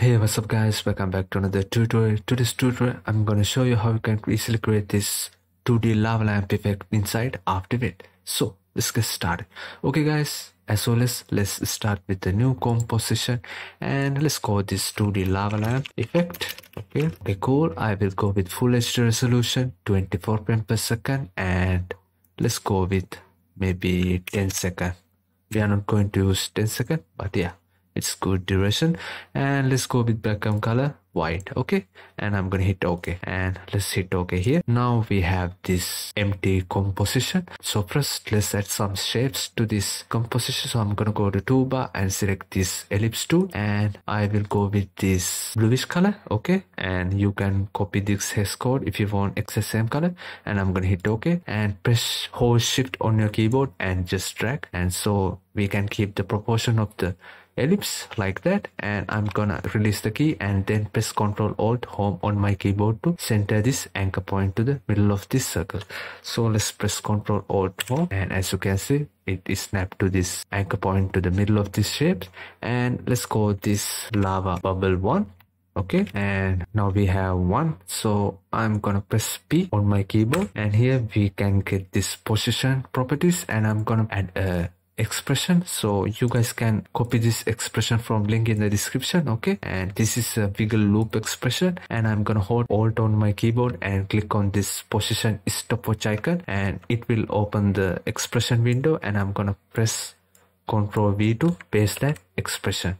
Hey, what's up guys, welcome back to another tutorial. Today's tutorial I'm going to show you how you can easily create this 2D lava lamp effect inside After Effects. So let's get started. Okay guys, as always, let's start with the new composition and let's call this 2D lava lamp effect. Okay, cool. I will go with full HD resolution, 24 frames per second, and let's go with maybe 10 seconds. We are not going to use 10 seconds, but yeah, it's good duration. And let's go with background color white. Okay, and I'm gonna hit okay, and let's hit okay here. Now we have this empty composition, so first let's add some shapes to this composition. So I'm gonna go to toolbar and select this ellipse tool, and I will go with this bluish color. Okay, and you can copy this hex code if you want XSM color, and I'm gonna hit okay and press hold shift on your keyboard and just drag, and so we can keep the proportion of the ellipse like that. And I'm gonna release the key and then press Ctrl Alt Home on my keyboard to center this anchor point to the middle of this circle. So let's press Ctrl Alt Home, and as you can see, it is snapped to this anchor point to the middle of this shape. And let's call this lava bubble 1. Okay, and now we have 1, so I'm gonna press P on my keyboard, and here we can get this position properties, and I'm gonna add a expression. So you guys can copy this expression from link in the description. Okay, and this is a wiggle loop expression, and I'm gonna hold alt on my keyboard and click on this position stopwatch icon, and it will open the expression window, and I'm gonna press Ctrl V to paste that expression.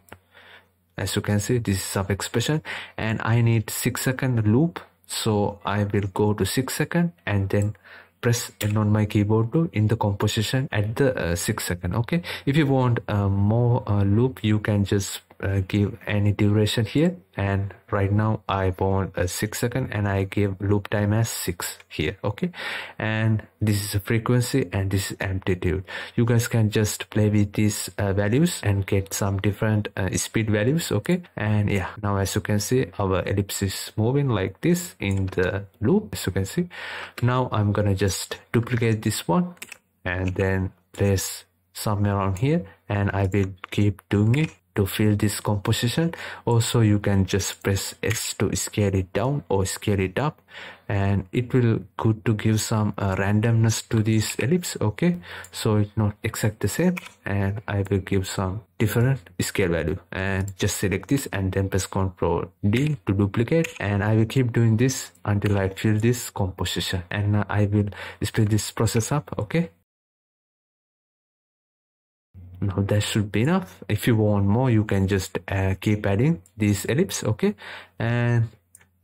As you can see, this is sub expression, and I need 6-second loop, so I will go to 6 seconds and then press N on my keyboard to in the composition at the 6 seconds. Okay, if you want more loop, you can just give any duration here, and right now I want a 6 seconds, and I give loop time as 6 here. Okay, and this is a frequency and this is amplitude. You guys can just play with these values and get some different speed values. Okay, and yeah, now as you can see, our ellipse is moving like this in the loop. As you can see, now I'm gonna just duplicate this one and then place somewhere around here, and I will keep doing it to fill this composition. Also, you can just press S to scale it down or scale it up, and it will good to give some randomness to this ellipse. Okay, so it's not exact the same, and I will give some different scale value, and just select this and then press Ctrl D to duplicate, and I will keep doing this until I fill this composition, and I will split this process up. Okay, now that should be enough. If you want more, you can just keep adding these ellipse. Okay, and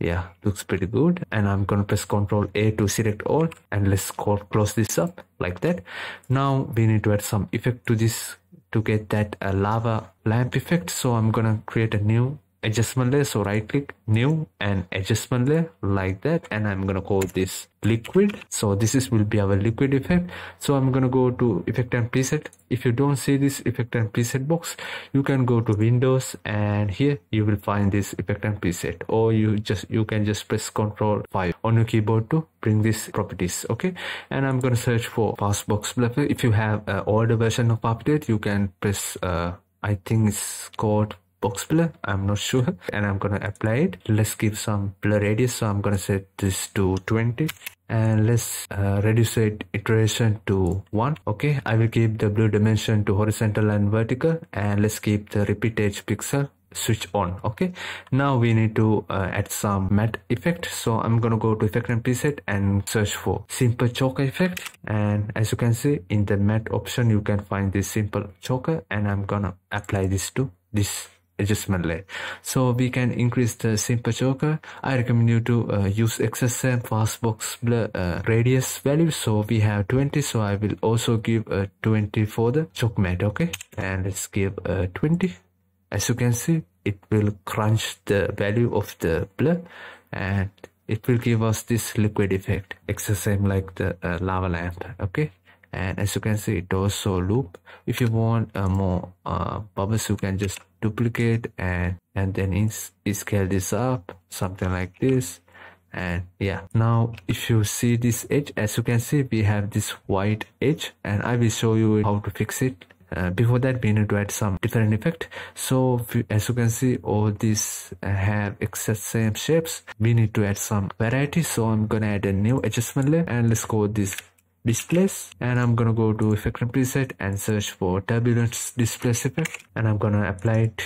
yeah, looks pretty good, and I'm gonna press Ctrl A to select all, and let's close this up like that. Now we need to add some effect to this to get that lava lamp effect. So I'm gonna create a new adjustment layer, so right click, new, and adjustment layer like that, and I'm gonna call this liquid. So this is will be our liquid effect. So I'm gonna go to effect and preset. If you don't see this effect and preset box, you can go to Windows, and here you will find this effect and preset, or you can just press Ctrl 5 on your keyboard to bring these properties. Okay, and I'm gonna search for fast box blur. If you have an older version of update, you can press I think it's called box blur, I'm not sure, and I'm gonna apply it. Let's give some blur radius, so I'm gonna set this to 20, and let's reduce it iteration to 1. Okay, I will keep the blue dimension to horizontal and vertical, and let's keep the repeat edge pixel switch on. Okay, now we need to add some matte effect, so I'm gonna go to effect and preset and search for simple choker effect, and as you can see in the matte option you can find this simple choker, and I'm gonna apply this to this adjustment layer. So we can increase the simple choker. I recommend you to use XSM fast box blur radius value. So we have 20, so I will also give a 20 for the choke mat. Okay, and let's give a 20. As you can see, it will crunch the value of the blur, and it will give us this liquid effect, XSM like the lava lamp. Okay, and as you can see, it also loop. If you want more bubbles, you can just duplicate and then scale this up something like this. And yeah, now if you see this edge, as you can see we have this white edge, and I will show you how to fix it Before that we need to add some different effect. So as you can see, all these have exact same shapes. We need to add some variety, so I'm gonna add a new adjustment layer and let's go with this displays, and I'm gonna go to effect and preset and search for turbulence display effect, and I'm gonna apply it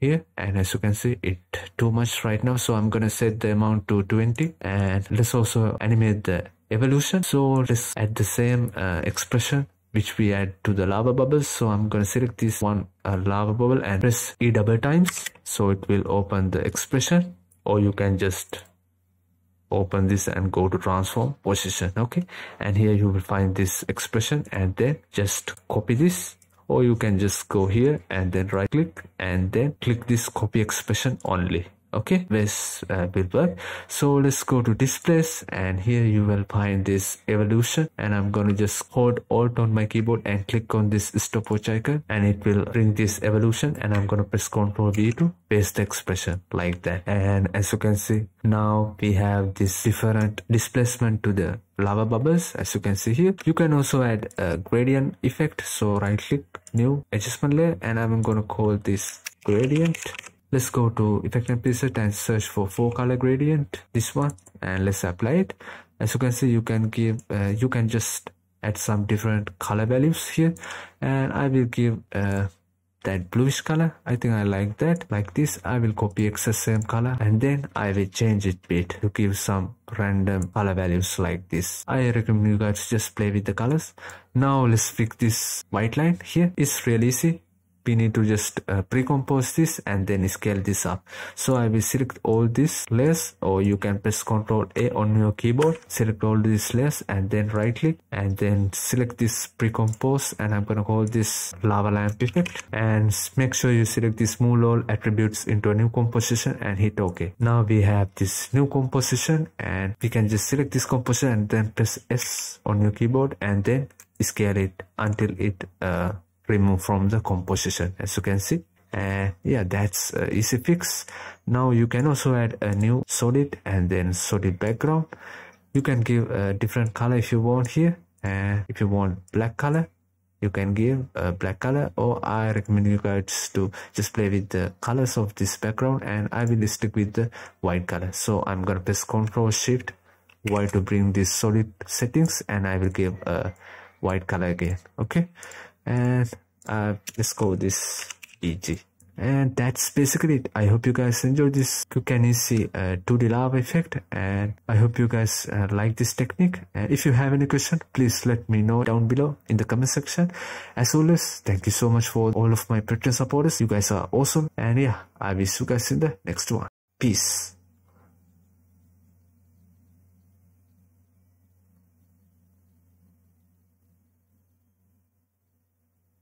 here. And as you can see, it's too much right now, so I'm gonna set the amount to 20, and let's also animate the evolution. So let's add the same expression which we add to the lava bubbles. So I'm gonna select this one lava bubble and press E double times, so it will open the expression, or you can just open this and go to transform position. Okay, and here you will find this expression, and then just copy this, or you can just go here and then right click and then click this copy expression only. Okay, this will work. So let's go to displays, and here you will find this evolution, and I'm gonna just hold alt on my keyboard and click on this stopwatch icon, and it will bring this evolution, and I'm gonna press Ctrl V to paste the expression like that. And as you can see, now we have this different displacement to the lava bubbles, as you can see here. You can also add a gradient effect, so right click, new adjustment layer, and I'm gonna call this gradient. Let's go to effect and preset and search for 4 color gradient, this one, and let's apply it. As you can see, you can give you can just add some different color values here, and I will give that bluish color. I think I like that. Like this, I will copy XSM color, and then I will change it bit to give some random color values like this. I recommend you guys just play with the colors. Now let's fix this white line here. It's really easy. We need to just pre-compose this and then scale this up. So I will select all these layers, or you can press Ctrl A on your keyboard, select all these layers and then right click and then select this pre-compose, and I'm gonna call this lava lamp effect, and make sure you select this move all attributes into a new composition and hit OK. Now we have this new composition, and we can just select this composition and then press S on your keyboard and then scale it until it remove from the composition, as you can see. And yeah, that's easy fix. Now you can also add a new solid and then solid background. You can give a different color if you want here, and if you want black color, you can give a black color, or I recommend you guys to just play with the colors of this background, and I will stick with the white color. So I'm gonna press Ctrl shift Y to bring this solid settings, and I will give a white color again. Okay, and let's go with this EG, and that's basically it. I hope you guys enjoyed this quick and easy 2D lava effect, and I hope you guys like this technique. And if you have any question, please let me know down below in the comment section. As always, thank you so much for all of my Patreon supporters. You guys are awesome, and yeah, I will see you guys in the next one. Peace.